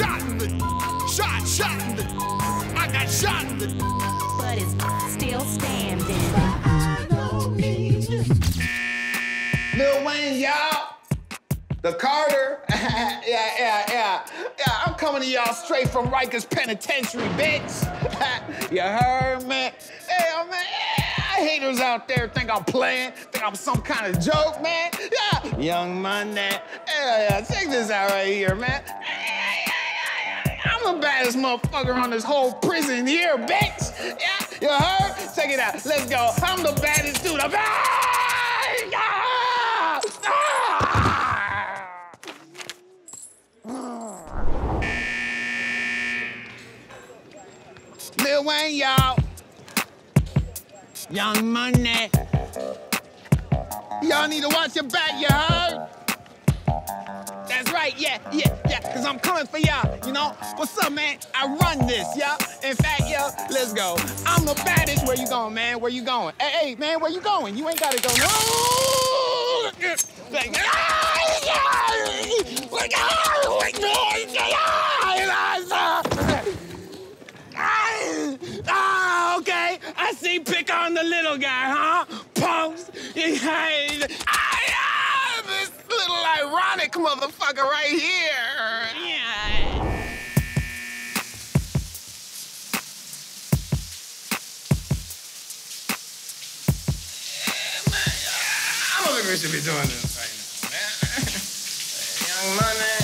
shot in the shot in the I got shot in the but it's still standing. Lil Wayne, y'all. The Carter. Yeah. I'm coming to y'all straight from Riker's penitentiary, bitch. You heard me? Yeah, man. Haters out there think I'm playing, think I'm some kind of joke, man. Yeah. Young Money. Yeah. Check this out right here, man. I'm the baddest motherfucker on this whole prison here, bitch. Yeah. You heard? Check it out. Let's go. I'm the baddest dude. Lil Wayne, y'all. Young Money. Y'all need to watch your back, you heard? That's right, yeah, because I'm coming for y'all, you know? What's up, man? I run this, y'all. In fact, yo, let's go. I'm the baddest. Where you going, man? Where you going? Hey, man, where you going? You ain't got to go. No! Like, okay, I see pick on the little guy, huh? Punks. I am this little ironic motherfucker right here. Yeah. I don't think we should be doing this right now, man. Young Money.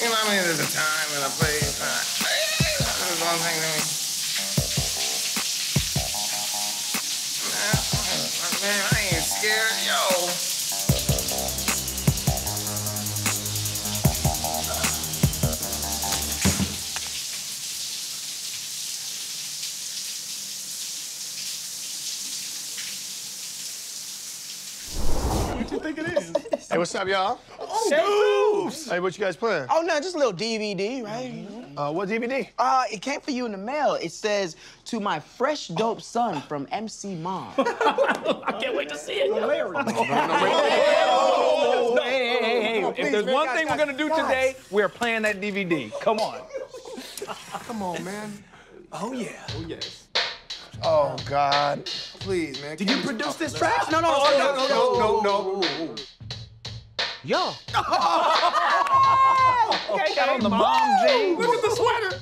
You know what I mean? There's a time and a place. There's one thing to me. Man, I ain't scared, yo. What you think it is? Hey, what's up, y'all? Oh, moves. Hey, what you guys playing? Oh, no, just a little DVD, right? Mm-hmm. What DVD? It came for you in the mail. It says, to my fresh, dope son from MC Mom. I can't wait to see it. Hey, if there's one thing we're gonna do today, we're playing that DVD. Come on. Come on, man. Oh, yeah. Oh, yes. Oh, God. Please, man. Did you produce this track? No. Yo. Okay, got on the mom jeans. Look at the sweater.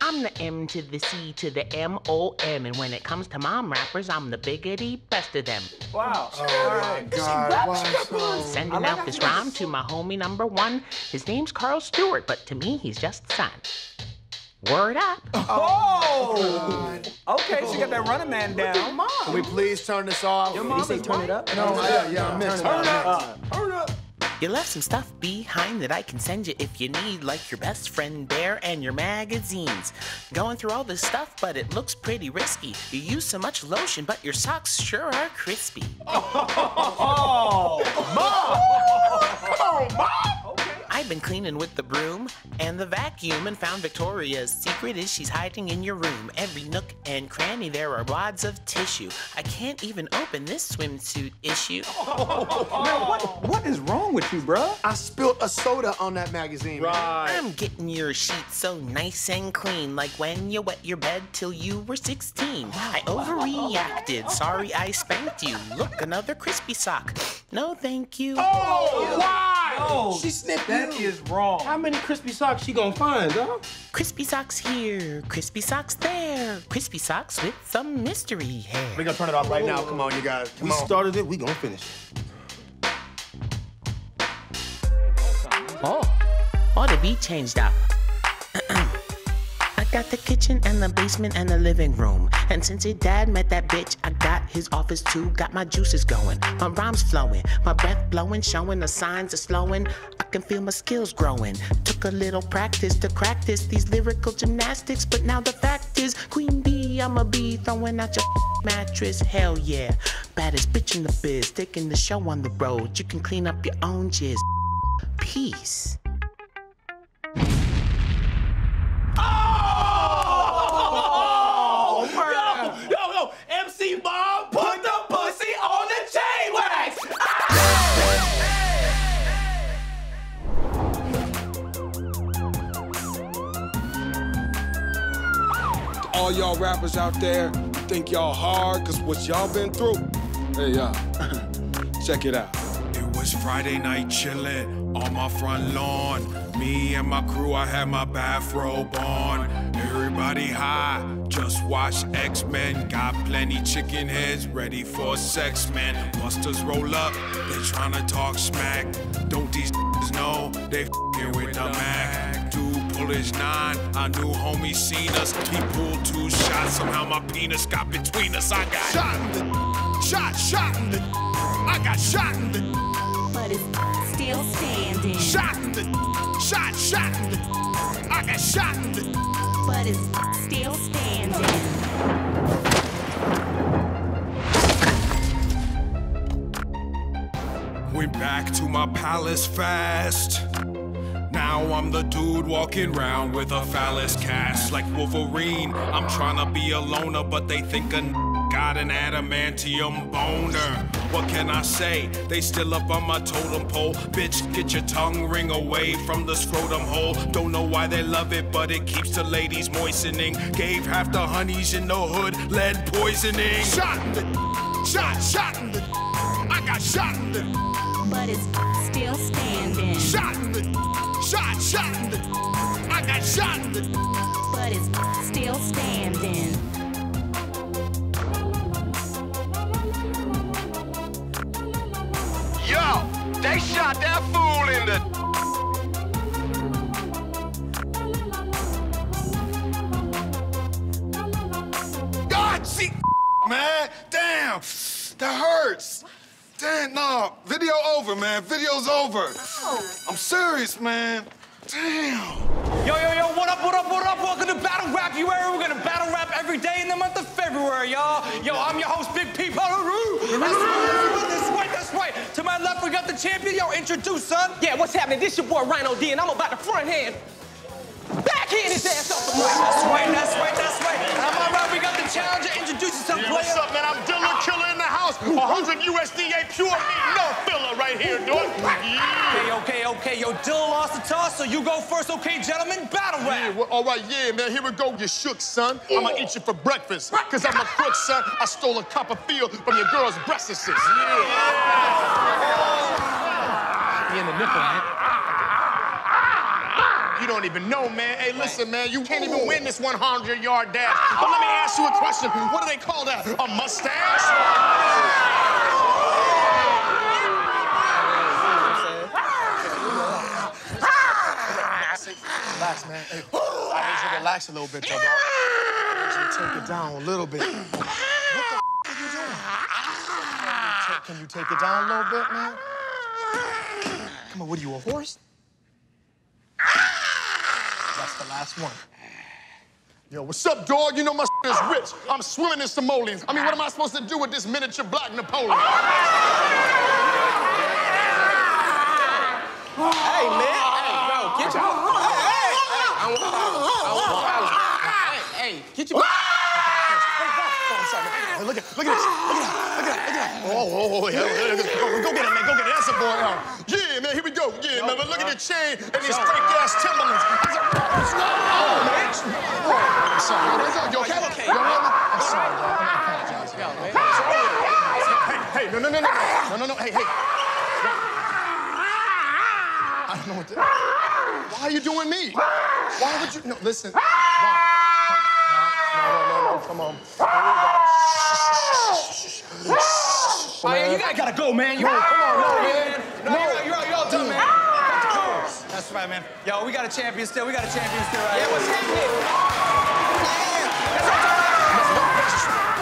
I'm the M to the C to the M-O-M, and when it comes to mom rappers, I'm the biggity best of them. Wow. Oh, my God. Sending out this rhyme to my homie number one. His name's Carl Stewart, but to me, he's just son. Word up. Oh! Okay, she got that running man down. Mom. Can we please turn this off? Your mom say turn it up? No, yeah, I missed it. Turn it up. You left some stuff behind that I can send you if you need, like your best friend bear and your magazines. Going through all this stuff, but it looks pretty risky. You use so much lotion, but your socks sure are crispy. Oh, Mom! Come on, Mom! Okay. I've been cleaning with the broom and the vacuum and found Victoria's secret is she's hiding in your room. Every nook and cranny there are wads of tissue. I can't even open this swimsuit issue. Man, what is wrong with you, bruh? I spilled a soda on that magazine. Right. I'm getting your sheets so nice and clean, like when you wet your bed till you were 16. I overreacted. Sorry I spanked you. Look, another crispy sock. No, thank you. Oh, why? Oh, she snipped that. That is wrong. How many crispy socks she gonna find, huh? Crispy socks here, crispy socks there, crispy socks with some mystery hair. We're gonna turn it off right now. Come on, you guys. Come on. We started it, we gonna finish it. Oh, the beat changed up. I got the kitchen and the basement and the living room. And since your dad met that bitch, I got his office too. Got my juices going, my rhymes flowing, my breath blowing, showing the signs of slowing. I can feel my skills growing. Took a little practice to crack this, these lyrical gymnastics. But now the fact is, Queen Bee, I'ma be throwing out your mattress. Hell yeah, baddest bitch in the biz, taking the show on the road. You can clean up your own jizz. Peace. Yo, MC Mom, put the pussy on the chain wax. Hey! all y'all rappers out there think y'all hard, cause what y'all been through. Hey y'all, check it out. It was Friday night chillin' on my front lawn. Me and my crew, I had my bathrobe on. Everybody high, just watch X-Men. Got plenty chicken heads ready for sex, man. Busters roll up, they tryna talk smack. Don't these know they f***ing with the Mac. Dude pull his nine, our new homie seen us. He pulled two shots, somehow my penis got between us. I got shot in the shot in the I got shot in the but it's still standing. Shot in the shot in the I got shot in the but it's still standing. Went back to my palace fast. Now I'm the dude walking round with a phallus cast. Like Wolverine, I'm trying to be a loner, but they think a got an adamantium boner. What can I say? They still up on my totem pole. Bitch, get your tongue ring away from the scrotum hole. Don't know why they love it, but it keeps the ladies moistening. Gave half the honeys in the hood lead poisoning. Shot in the shot in the I got shot in the but it's still standing. Shot in the shot in the I got shot in the but it's still standing. They shot that fool in the... God, see, man, damn, that hurts. Damn, no, video over, man, video's over. Oh. I'm serious, man, damn. Yo, what up? Welcome to Battle Rap, you area. We're gonna battle rap every day in the month of February, y'all. Yo, I'm your host, Big P, Pol-A-Roo. Right. To my left, we got the champion. Yo, introduce, son. Yeah, what's happening? This your boy, Rhino D, and I'm about to fronthand. Backhand his ass off the mic. That's right. And I'm all right. We got the challenger. Introduce yourself, player. What's up, man? I'm Dilla, killer in the house. 100 USDA pure meat, no filler right here, dude. Yeah. Okay. Yo, Dilla lost the toss, so you go first. Okay, gentlemen, battle rap. Yeah, well, all right, yeah, man. Here we go. You shook, son. Ooh. I'm gonna eat you for breakfast. Because I'm a crook, son. I stole a copper field from your girl's breast assist. Yeah. Be in the nipple, man. You don't even know, man. Hey, listen, man, you can't even win this 100-yard dash. But let me ask you a question. What do they call that? A mustache? Relax, man. Hey, I need you to relax a little bit, though, dog. I need you to take it down a little bit. What the f are you doing? Can you take it down a little bit, man? Come on, what are you, a horse? That's the last one. Yo, what's up, dog? You know my is rich. I'm swimming in simoleons. I mean, what am I supposed to do with this miniature black Napoleon? Hey, man. Hey, bro, get your... Hey, get your... Hey, look at this. Oh, yeah. Go get it, man. Go get it. That's a boy. Yeah, man, here we go. Yeah, man, but look at the chain and these fake-ass Timberlands. I'm sorry. Yo, okay? I'm sorry, y'all. I apologize. Hey, no. Hey. I don't know what to... Why are you doing me? Why would you... No, listen. No, come on. Oh, man, you guys gotta go, man. Come on, man. You're all done, man. That's right, man. Yo, we got a champion still. Right? Yeah, what's happening?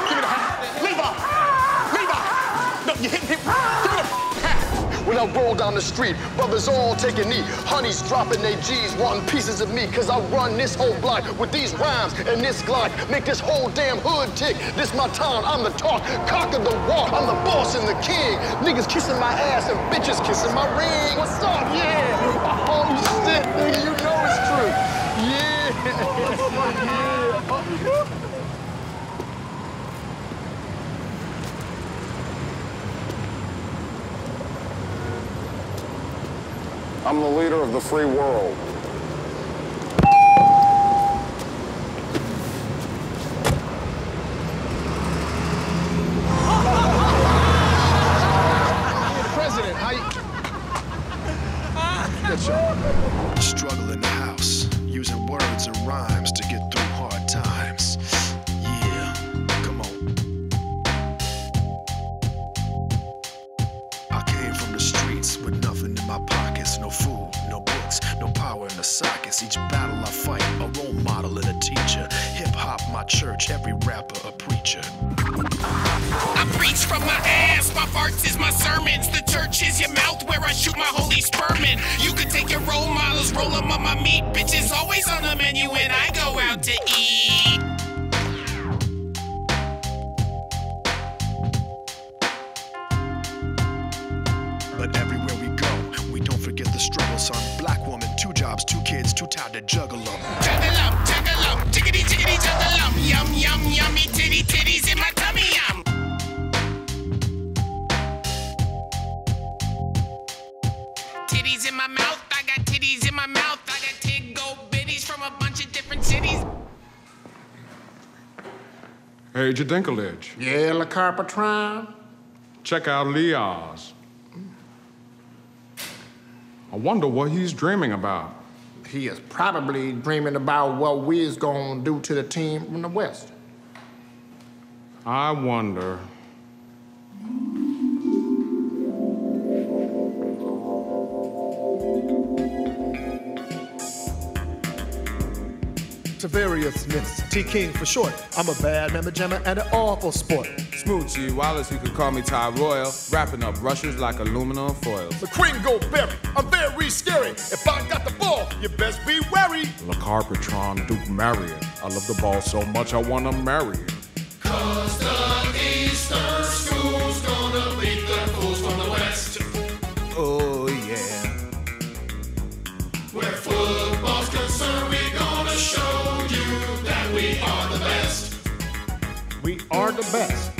Yeah. Give me the hat. Levi! No, you hit him. When I roll down the street, brothers all taking knee. Honeys dropping their G's, wanting pieces of me. Cause I run this whole block with these rhymes and this glide. Make this whole damn hood tick. This my town, I'm the talk, cock of the walk. I'm the boss and the king. Niggas kissing my ass and bitches kissing my ring. What's up, yeah? Oh shit, nigga, you know it's true. Yeah. Yeah. I'm the leader of the free world. struggle in the house, using words and rhymes to get through hard times. Yeah, come on. I came from the streets with nothing in my pockets, no food, no books, no power in the sockets. Each battle I fight, a role model and a teacher. Hip-hop, my church, every rapper, a preacher. I preach from my ass, my farts is my sermons. The church is your mouth where I shoot my holy sperm in. You can take your role models, roll them on my meat. Bitches always on the menu when I go out to eat. But everywhere we go, we don't forget the struggle, son. Black woman, two jobs, two kids, too tired to juggle them. Juggle up, juggle up, tickety tickety juggle up. Yum yum yummy titty titties in my tummy yum. Titties in my mouth, I got titties in my mouth. I got tig-go bitties from a bunch of different cities. Hey, your dinklage. Yeah, Le Carpetron. Check out Leo's. I wonder what he's dreaming about. He is probably dreaming about what we is gonna do to the team from the West. I wonder. Javaris Ness, T-King for short. I'm a bad member jammer and an awful sport. Smoothie Wallace, you could call me Ty Royal. Wrapping up rushers like aluminum foil. The Queen Go Berry, I'm very scary. If I got the ball, you best be wary. Le Carpetron, Duke Marion. I love the ball so much I wanna marry it. 'Cause the Eastern school's gonna beat the fools from the West. Oh yeah. Where football's concerned, we gonna show you that we are the best. We are the best.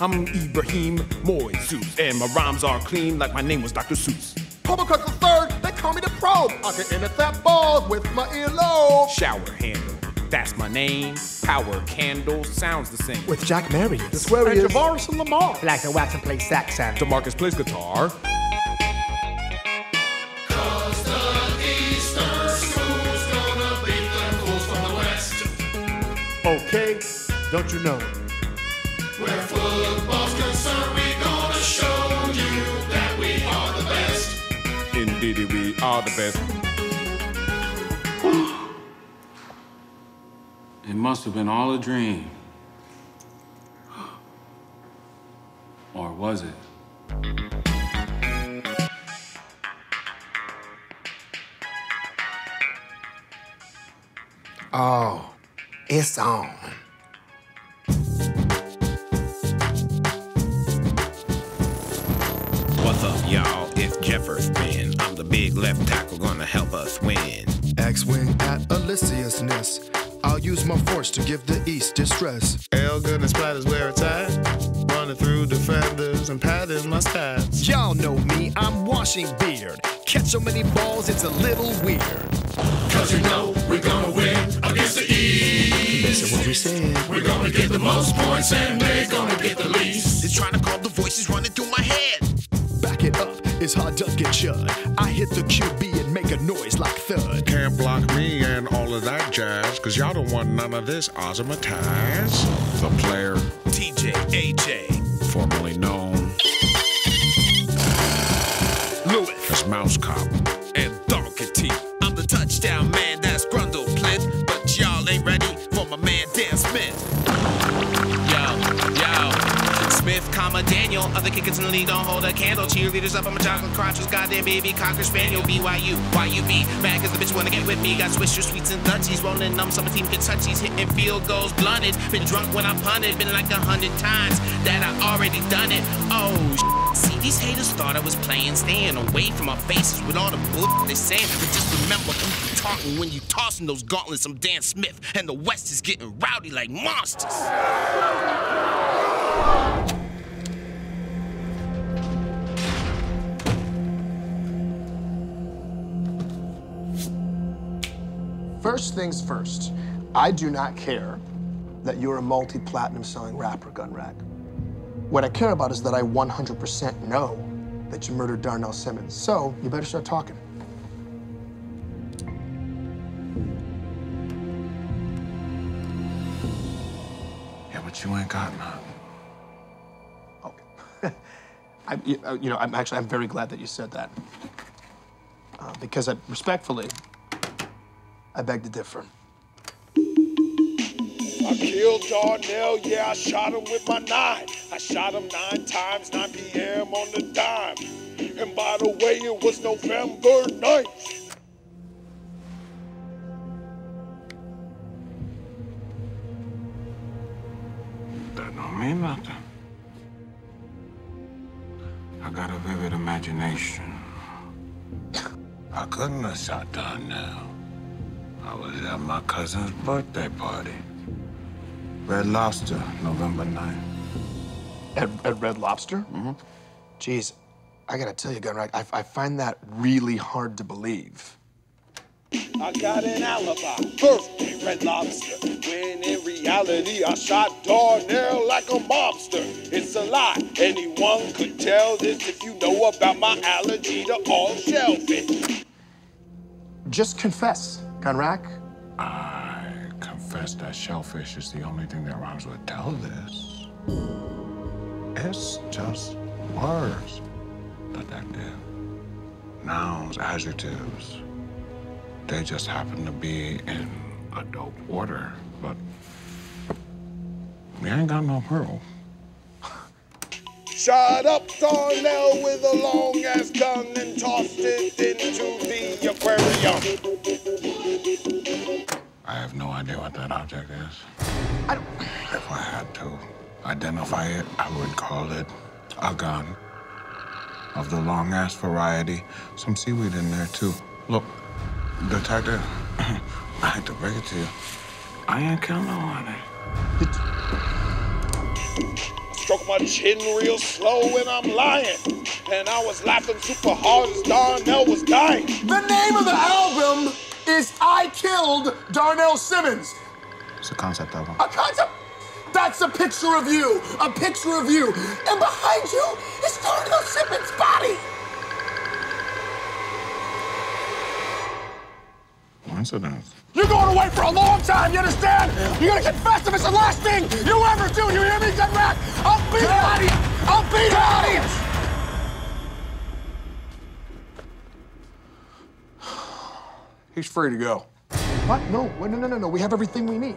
I'm Ibrahim Moiseus, and my rhymes are clean like my name was Dr. Seuss. Hobo the Third, they call me the Pro. I can intercept that ball with my earlobe. Shower handle, that's my name. Power candle, sounds the same. With Jack Marion, the sweary and Javaris and Lamar. Black and wax and play sax and DeMarcus plays guitar. Okay, don't you know? Where football's concerned, we gonna show you that we are the best. Indeedy, we are the best. It must have been all a dream. Or was it? Oh. It's on. What's up, y'all? It's Jefferson. I'm the big left tackle, gonna help us win. X-Wing at Alicia's Ness. I'll use my force to give the East distress. Elgin and Splatters where it's at. Running through defenders and padding my stats. Y'all know me, I'm washing beard. Catch so many balls, it's a little weird. 'Cause you know we're gonna win against the East. Listen what we said. We're gonna get the most points and they're gonna get the least. They're trying to call the voices running through my head. Back it up, it's hard to get shut. I hit the QB and make a noise like thud. Can't block me and all of that jazz, 'cause y'all don't want none of this azimatized. The player, TJ AJ, formerly known Lewis as Mouse Cop and Donkey T. I'm the touchdown man, that's Grundle Plint, but y'all ain't ready for my man Dan Smith. Smith, comma, Daniel. Other kickers in the league don't hold a candle. Cheerleaders up on my chocolate crotches. Goddamn baby, cocker spaniel. BYU, YUB. Mad 'cause the bitch wanna get with me. Got Swisher, sweets, and lunchies. Rolling numb, summer team get touchies. Hitting field goals, blunted. Been drunk when I punted. Been like 100 times that I already done it. Oh, shit. See, these haters thought I was playing. Staying away from our faces with all the bullshit they saying. But just remember, who you talking when you tossing those gauntlets. I'm Dan Smith, and the West is getting rowdy like monsters. First things first, I do not care that you're a multi-platinum selling rapper, Gun Rack. What I care about is that I 100% know that you murdered Darnell Simmons, so you better start talking. but you ain't got none. Oh. I'm very glad that you said that. Because respectfully, I beg to differ. I killed Darnell, yeah, I shot him with my 9. I shot him 9 times, 9 p.m. on the dime. And by the way, it was November 9th. That don't mean nothing. I got a vivid imagination. I couldn't have shot Darnell. I was at my cousin's birthday party. Red Lobster, November 9th. At Red Lobster? Mm-hmm. Jeez, I gotta tell you, Gun Rack, I find that really hard to believe. I got an alibi, birthday Red Lobster, when in reality I shot Darnell like a mobster. It's a lie, anyone could tell this if you know about my allergy to all shellfish. Just confess, Gun Rack. I confess that shellfish is the only thing that rhymes with tell this. It's just words, Detective. Nouns, adjectives. They just happen to be in a dope order, but we ain't got no pearl. Shot up Darnell with a long-ass gun and tossed it into the aquarium. I have no idea what that object is. I don't... If I had to identify it, I would call it a gun. Of the long-ass variety, some seaweed in there, too. Look. Detective, I hate to break it to you. I ain't killing no one. I stroke my chin real slow and I'm lying. And I was laughing super hard as Darnell was dying. The name of the album is I Killed Darnell Simmons. It's a concept album. A concept? That's a picture of you. A picture of you. And behind you is Darnell Simmons' body. You're going away for a long time, you understand? You're gonna confess if it's the last thing you ever do, you hear me, Gun Rack? I'll be the audience! I'll be the audience! He's free to go. What? No, we have everything we need.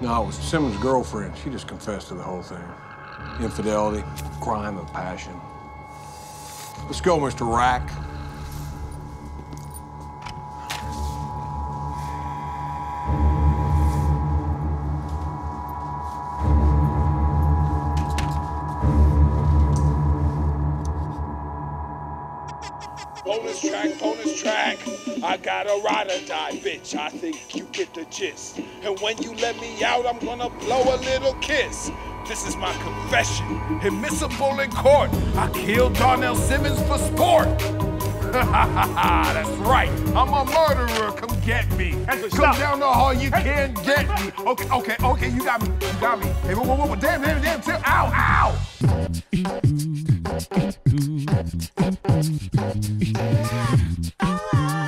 No, it was Simmons' girlfriend. She just confessed to the whole thing. Infidelity, crime of passion. Let's go, Mr. Rack. Bonus track, I got a ride or die, bitch. I think you get the gist. And when you let me out, I'm gonna blow a little kiss. This is my confession, admissible in court. I killed Darnell Simmons for sport. That's right. I'm a murderer. Come get me. Come down the hall. You can't get me. Okay. You got me. Hey, whoa. Damn. Ow.